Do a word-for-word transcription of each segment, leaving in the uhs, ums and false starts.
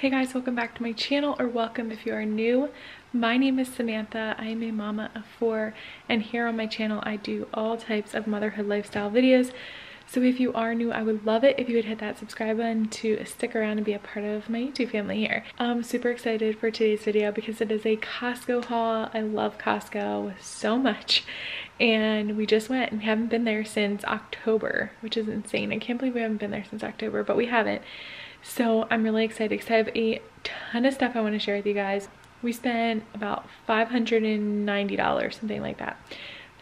Hey guys, welcome back to my channel, or welcome if you are new. My name is Samantha. I am a mama of four, and here on my channel I do all types of motherhood lifestyle videos. So if you are new, I would love it if you would hit that subscribe button to stick around and be a part of my YouTube family here. I'm super excited for today's video because it is a Costco haul. I love Costco so much. And we just went, and we haven't been there since October, which is insane. I can't believe we haven't been there since October, but we haven't. So I'm really excited because I have a ton of stuff I want to share with you guys. We spent about five hundred ninety dollars, something like that.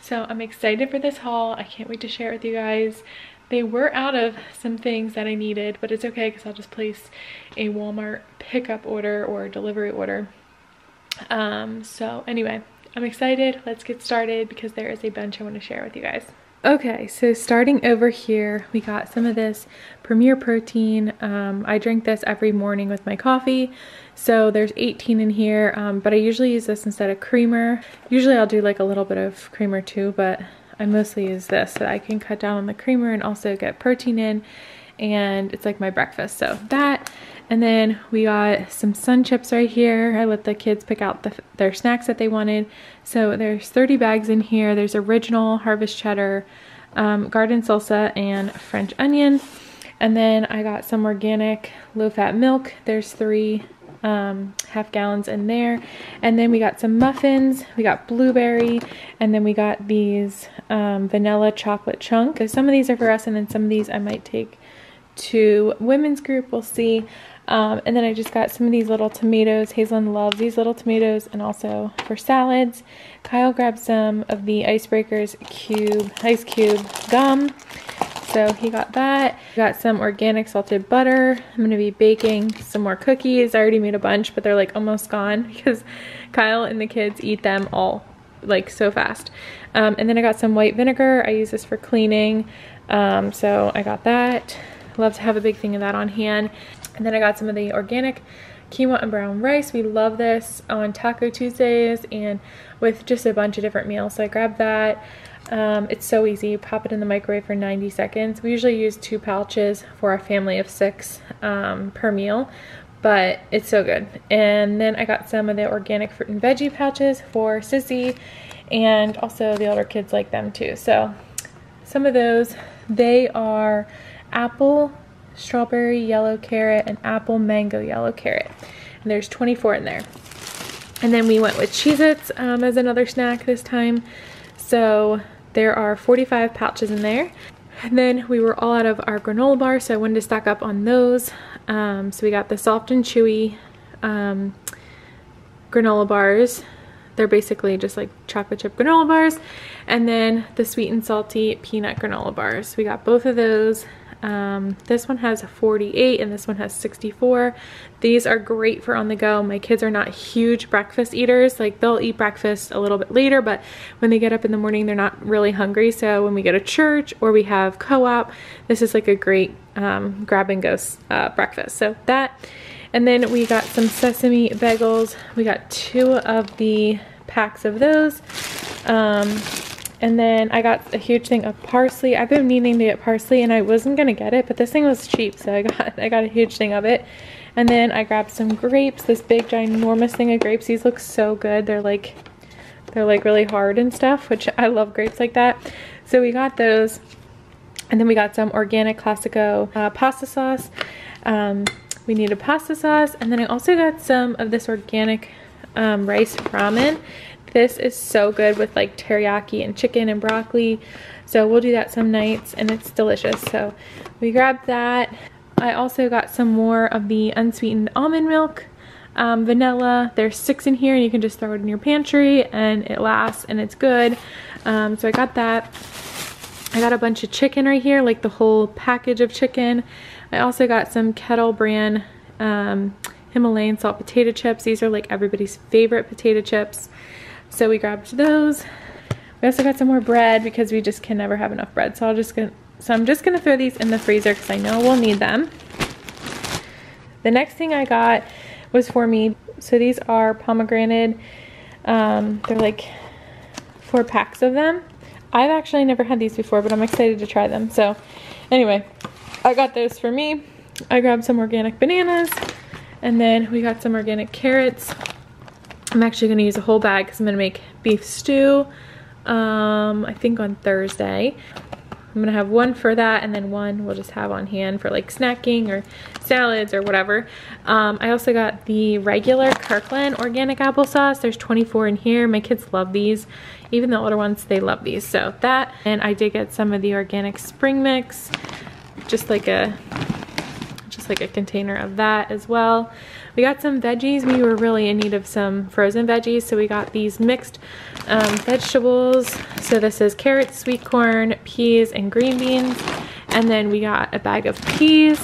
So I'm excited for this haul. I can't wait to share it with you guys. They were out of some things that I needed, but it's okay because I'll just place a Walmart pickup order or delivery order. Um, so anyway, I'm excited. Let's get started because there is a bunch I want to share with you guys. Okay, so starting over here, we got some of this Premier protein. Um, I drink this every morning with my coffee. So there's eighteen in here, um, but I usually use this instead of creamer. Usually I'll do like a little bit of creamer too, but I mostly use this so I can cut down on the creamer and also get protein in. And it's like my breakfast, so that. And then we got some Sun Chips right here. I let the kids pick out the, their snacks that they wanted. So there's thirty bags in here. There's original, harvest cheddar, um, garden salsa, and French onion. And then I got some organic low-fat milk. There's three um, half gallons in there. And then we got some muffins. We got blueberry. And then we got these um, vanilla chocolate chunk. So some of these are for us, and then some of these I might take to women's group. We'll see. Um, and then I just got some of these little tomatoes. Hazelyn loves these little tomatoes, and also for salads. Kyle grabbed some of the Icebreakers cube, ice cube gum. So he got that. Got some organic salted butter. I'm going to be baking some more cookies. I already made a bunch, but they're like almost gone because Kyle and the kids eat them all like so fast. Um, and then I got some white vinegar. I use this for cleaning. Um, so I got that. Love to have a big thing of that on hand. And then I got some of the organic quinoa and brown rice. We love this on Taco Tuesdays and with just a bunch of different meals. So I grabbed that. Um, it's so easy. You pop it in the microwave for ninety seconds. We usually use two pouches for a family of six um, per meal, but it's so good. And then I got some of the organic fruit and veggie pouches for Sissy, and also the older kids like them too. So some of those, they are apple, strawberry, yellow carrot, and apple, mango, yellow carrot. And there's twenty-four in there. And then we went with Cheez-Its um, as another snack this time. So there are forty-five pouches in there. And then we were all out of our granola bars, so I wanted to stock up on those. Um, so we got the soft and chewy um, granola bars. They're basically just like chocolate chip granola bars. And then the sweet and salty peanut granola bars. We got both of those. Um, this one has forty-eight and this one has sixty-four. These are great for on the go. My kids are not huge breakfast eaters. Like, they'll eat breakfast a little bit later, but when they get up in the morning, they're not really hungry. So when we go to church or we have co-op, this is like a great um, grab and go uh, breakfast. So that. And then we got some sesame bagels. We got two of the packs of those. Um, And then I got a huge thing of parsley. I've been meaning to get parsley, and I wasn't going to get it, but this thing was cheap, so I got I got a huge thing of it. And then I grabbed some grapes, this big, ginormous thing of grapes. These look so good. They're like, they're like really hard and stuff, which I love grapes like that. So we got those. And then we got some organic Classico uh, pasta sauce. Um, we need a pasta sauce. And then I also got some of this organic um, rice ramen. This is so good with like teriyaki and chicken and broccoli. So we'll do that some nights, and it's delicious. So we grabbed that. I also got some more of the unsweetened almond milk, um, vanilla. There's six in here, and you can just throw it in your pantry and it lasts, and it's good. Um, so I got that. I got a bunch of chicken right here, like the whole package of chicken. I also got some Kettle Brand um, Himalayan salt potato chips. These are like everybody's favorite potato chips. So we grabbed those. We also got some more bread because we just can never have enough bread. So I'll just gonna, so I'm just gonna throw these in the freezer because I know we'll need them. The next thing I got was for me. So these are pomegranate. Um, they're like four packs of them. I've actually never had these before, but I'm excited to try them. So anyway, I got those for me. I grabbed some organic bananas. And then we got some organic carrots. I'm actually gonna use a whole bag because I'm gonna make beef stew, um, I think on Thursday. I'm gonna have one for that, and then one we'll just have on hand for like snacking or salads or whatever. Um, I also got the regular Kirkland organic applesauce. There's twenty-four in here. My kids love these. Even the older ones, they love these. So that, and I did get some of the organic spring mix, just like a, just like a container of that as well. We got some veggies. We were really in need of some frozen veggies, so we got these mixed um, vegetables. So this is carrots, sweet corn, peas, and green beans. And then we got a bag of peas,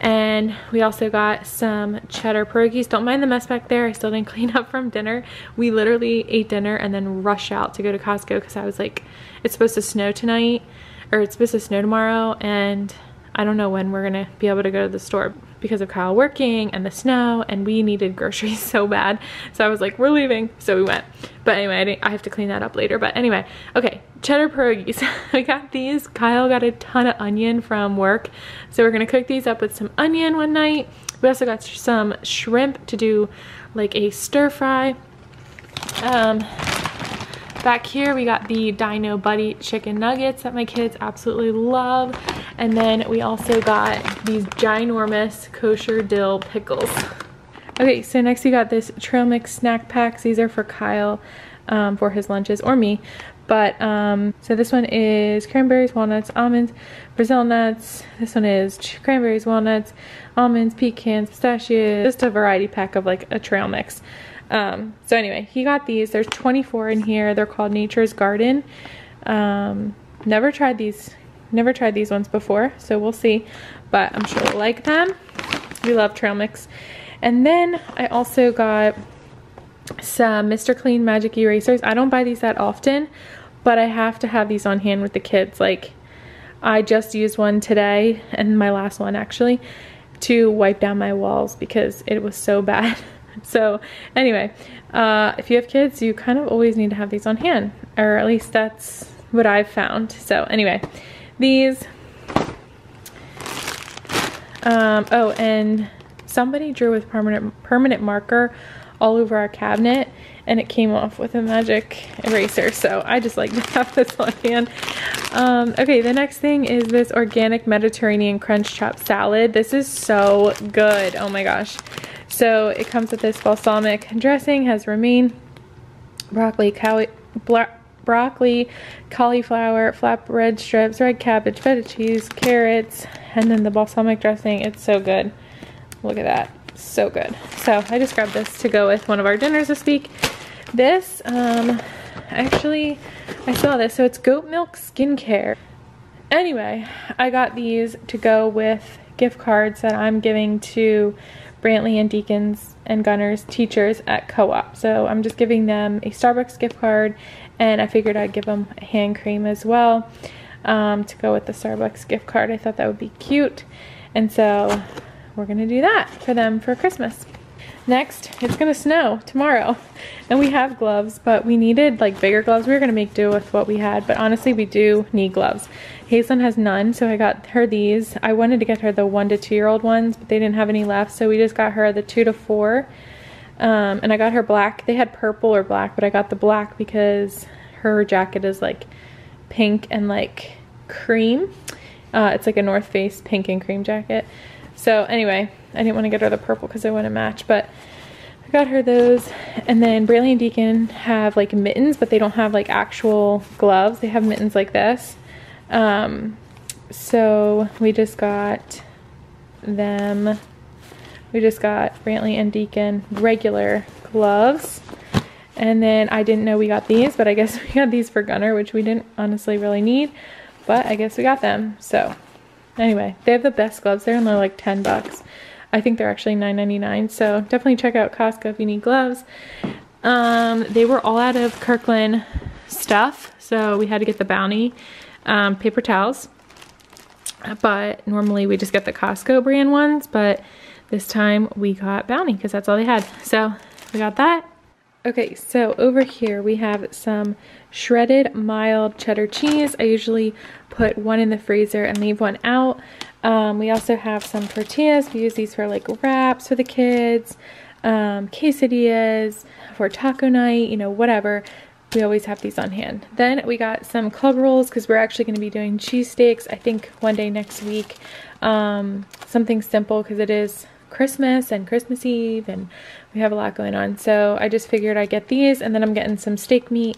and we also got some cheddar pierogies. Don't mind the mess back there. I still didn't clean up from dinner. We literally ate dinner and then rushed out to go to Costco because I was like, it's supposed to snow tonight, or it's supposed to snow tomorrow, and I don't know when we're gonna be able to go to the store because of Kyle working and the snow, and we needed groceries so bad. So I was like, we're leaving, so we went. But anyway, I, didn't, I have to clean that up later. But anyway, okay, cheddar pierogies. I got these. Kyle got a ton of onion from work, so we're gonna cook these up with some onion one night. We also got some shrimp to do like a stir fry. Um, Back here, we got the Dino Buddy chicken nuggets that my kids absolutely love. And then we also got these ginormous kosher dill pickles. Okay, so next we got this trail mix snack packs. These are for Kyle um, for his lunches, or me. But, um, so this one is cranberries, walnuts, almonds, Brazil nuts. This one is cranberries, walnuts, almonds, pecans, pistachios. Just a variety pack of like a trail mix. Um, so anyway, he got these. There's twenty-four in here. They're called Nature's Garden. Um, never tried these, never tried these ones before, so we'll see, but I'm sure we'll like them. We love trail mix. And then I also got some Mister Clean Magic Erasers. I don't buy these that often, but I have to have these on hand with the kids. Like, I just used one today, and my last one actually, to wipe down my walls because it was so bad. So anyway, uh, if you have kids, you kind of always need to have these on hand, or at least that's what I've found. So anyway, these, um, oh, and somebody drew with permanent, permanent marker all over our cabinet, and it came off with a magic eraser. So I just like to have this on hand. Um, okay, the next thing is this organic Mediterranean crunch chop salad. This is so good. Oh my gosh. So it comes with this balsamic dressing, has romaine, broccoli, cow broccoli, cauliflower, flatbread strips, red cabbage, feta cheese, carrots, and then the balsamic dressing. It's so good. Look at that. So good. So I just grabbed this to go with one of our dinners this week. This, um, actually, I saw this. So it's goat milk skincare. Anyway, I got these to go with gift cards that I'm giving to Brantley and Deacon's and Gunner's teachers at co-op. So I'm just giving them a Starbucks gift card, and I figured I'd give them a hand cream as well um, to go with the Starbucks gift card. I thought that would be cute, and so we're gonna do that for them for Christmas. Next, it's gonna snow tomorrow, and we have gloves, but we needed like bigger gloves. We were gonna make do with what we had, but honestly, we do need gloves. Hazelyn has none, so I got her these. I wanted to get her the one to two year old ones, but they didn't have any left, so we just got her the two to four. Um, and I got her black. They had purple or black, but I got the black because her jacket is like pink and like cream. Uh, it's like a North Face pink and cream jacket. So anyway, I didn't want to get her the purple because I want to match, but I got her those. And then Brantley and Deacon have like mittens, but they don't have like actual gloves. They have mittens like this. Um, so we just got them. We just got Brantley and Deacon regular gloves. And then I didn't know we got these, but I guess we got these for Gunner, which we didn't honestly really need, but I guess we got them. So anyway, they have the best gloves there, and they're like ten bucks. I think they're actually nine ninety-nine, so definitely check out Costco if you need gloves. Um, they were all out of Kirkland stuff, so we had to get the Bounty um, paper towels. But normally we just get the Costco brand ones, but this time we got Bounty because that's all they had. So we got that. Okay, so over here we have some shredded mild cheddar cheese. I usually put one in the freezer and leave one out. Um, we also have some tortillas. We use these for like wraps for the kids, um, quesadillas, for taco night, you know, whatever. We always have these on hand. Then we got some club rolls because we're actually going to be doing cheesesteaks, I think, one day next week. Um, something simple because it is Christmas and Christmas Eve and we have a lot going on. So I just figured I'd get these, and then I'm getting some steak meat.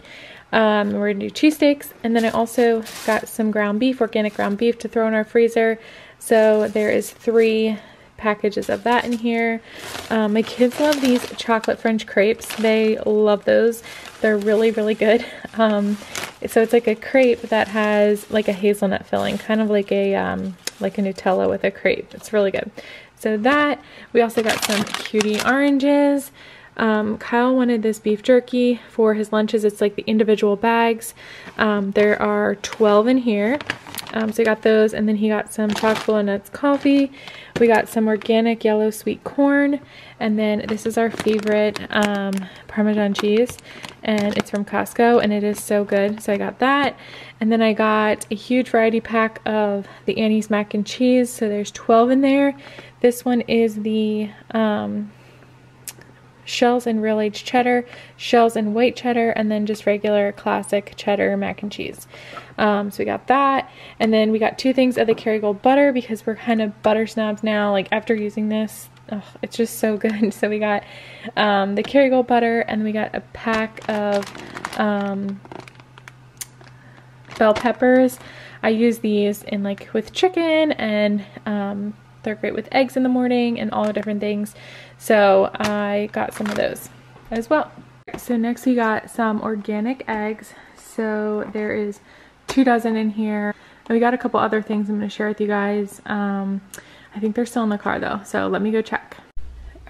Um, we're going to do cheesesteaks. And then I also got some ground beef, organic ground beef, to throw in our freezer. So there is three packages of that in here. Um, my kids love these chocolate French crepes. They love those. They're really, really good. Um, so it's like a crepe that has like a hazelnut filling, kind of like a um, like a Nutella with a crepe. It's really good. So that, we also got some cutie oranges. Um, Kyle wanted this beef jerky for his lunches. It's like the individual bags. Um, there are twelve in here. Um, so I got those, and then he got some Choc-Fallonuts coffee. We got some organic yellow sweet corn, and then this is our favorite um, Parmesan cheese, and it's from Costco, and it is so good. So I got that, and then I got a huge variety pack of the Annie's mac and cheese. So there's twelve in there. This one is the um, shells and real aged cheddar, shells and white cheddar, and then just regular classic cheddar mac and cheese. Um, so we got that, and then we got two things of the Kerrygold butter because we're kind of butter snobs now, like after using this. Oh, it's just so good. So we got um, the Kerrygold butter, and we got a pack of um, bell peppers. I use these in like with chicken, and um, they're great with eggs in the morning and all the different things. So I got some of those as well. So next we got some organic eggs. So there is two dozen in here. And we got a couple other things I'm going to share with you guys. Um, I think they're still in the car though, so let me go check.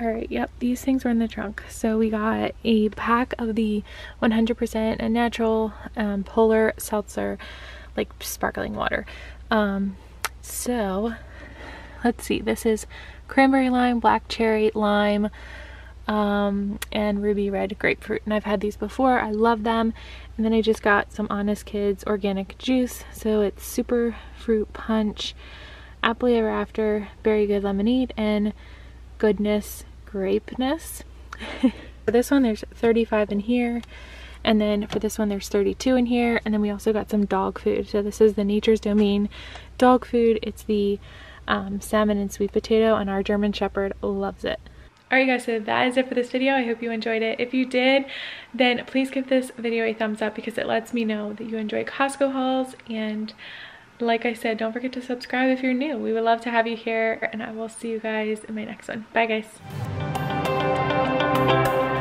Alright, yep, these things were in the trunk. So we got a pack of the one hundred percent natural um, Polar Seltzer, like sparkling water. Um, so let's see, this is cranberry lime, black cherry, lime, um, and ruby red grapefruit. And I've had these before. I love them. And then I just got some Honest Kids organic juice. So it's super fruit punch, apple ever after, berry good lemonade, and goodness grapeness. For this one, there's thirty-five in here. And then for this one, there's thirty-two in here. And then we also got some dog food. So this is the Nature's Domain dog food. It's the Um, salmon and sweet potato, and our German Shepherd loves it. Alright guys, so that is it for this video. I hope you enjoyed it. If you did, then please give this video a thumbs up because it lets me know that you enjoy Costco hauls. And like I said, don't forget to subscribe if you're new. We would love to have you here, and I will see you guys in my next one. Bye guys.